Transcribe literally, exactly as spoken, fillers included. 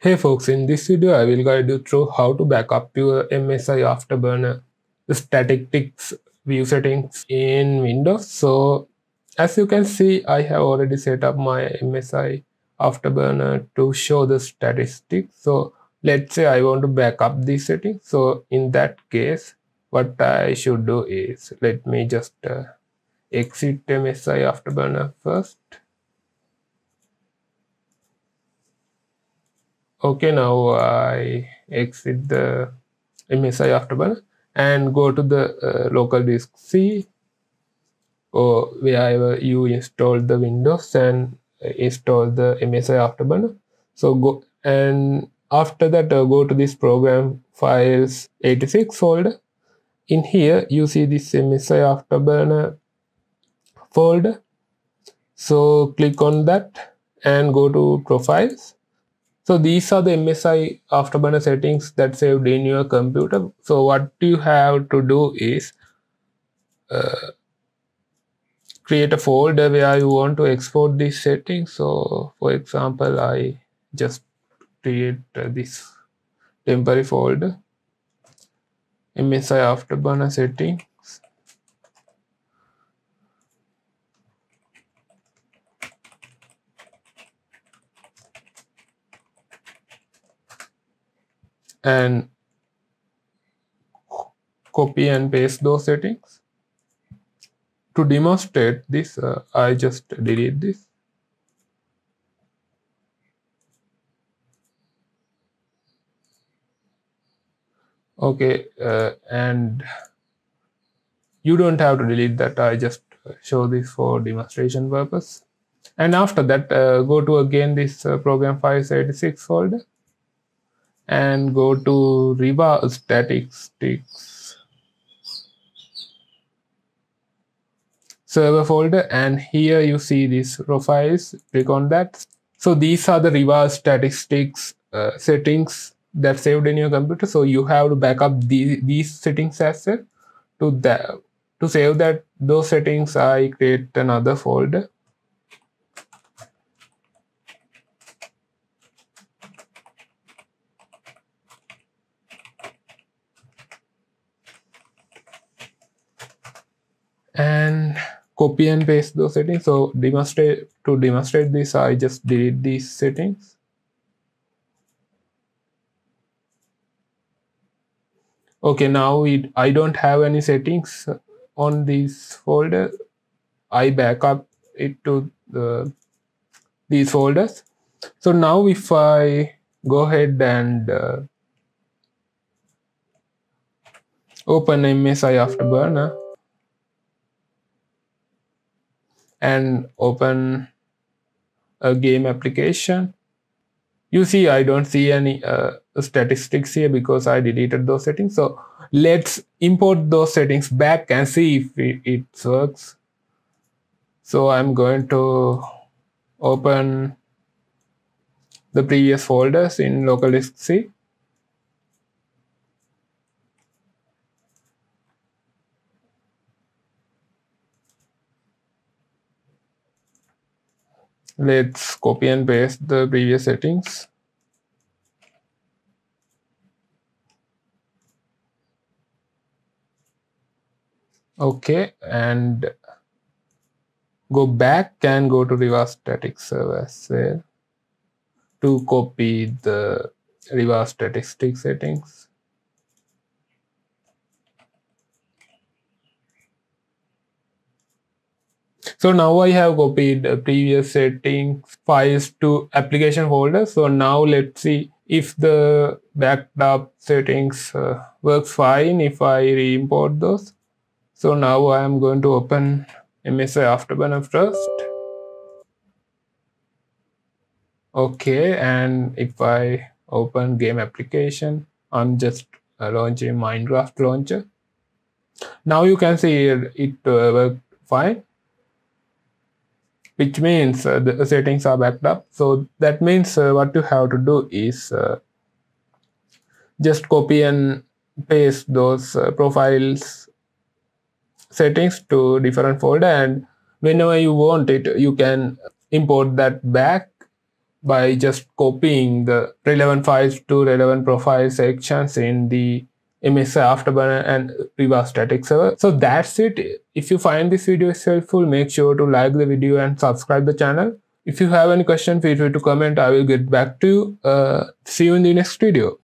Hey folks, in this video I will guide you through how to back up your M S I Afterburner statistics view settings in Windows. So as you can see, I have already set up my M S I Afterburner to show the statistics. So let's say I want to back up these settings. So in that case, what I should do is, let me just uh, exit M S I Afterburner first. Okay, now I exit the M S I Afterburner and go to the uh, local disk C or wherever you installed the Windows and install the M S I Afterburner. So go, and after that uh, go to this program files eighty-six folder. In here you see this M S I Afterburner folder. So click on that and go to profiles. So these are the M S I Afterburner settings that saved in your computer. So what you have to do is uh, create a folder where you want to export these settings. So for example, I just create uh, this temporary folder, M S I Afterburner settings. And copy and paste those settings. To demonstrate this, uh, I just delete this. Okay, uh, and you don't have to delete that. I just show this for demonstration purpose. And after that, uh, go to again this uh, program files eighty-six folder. And go to RivaTuner Statistics Server folder, and here you see these profiles. Click on that. So these are the RivaTuner Statistics uh, settings that saved in your computer. So you have to back up the, these settings as well. To that, to save that those settings, I create another folder. And copy and paste those settings. So demonstrate to demonstrate this, I just delete these settings. Okay, now it, I don't have any settings on this folder. I back up it to the, these folders. So now if I go ahead and uh, open M S I Afterburner, and open a game application, you see I don't see any uh, statistics here because I deleted those settings. So let's import those settings back and see if it, it works. So I'm going to open the previous folders in local disk C. Let's copy and paste the previous settings. Okay, and go back and go to RivaTuner Statistics Server as well to copy the RivaTuner Statistics settings. So now I have copied uh, previous settings files to application folder. So now let's see if the backed up settings uh, works fine if I re-import those. So now I am going to open M S I Afterburner first. Okay, and if I open game application, I'm just uh, launching Minecraft launcher. Now you can see it, it uh, worked fine, which means uh, the settings are backed up. So that means uh, what you have to do is uh, just copy and paste those uh, profiles settings to different folder, and whenever you want it, you can import that back by just copying the relevant files to relevant profile sections in the M S I Afterburner and Riva Statistics Server. So that's it. If you find this video is helpful, make sure to like the video and subscribe the channel. If you have any question, feel free to comment. I will get back to you. Uh, see you in the next video.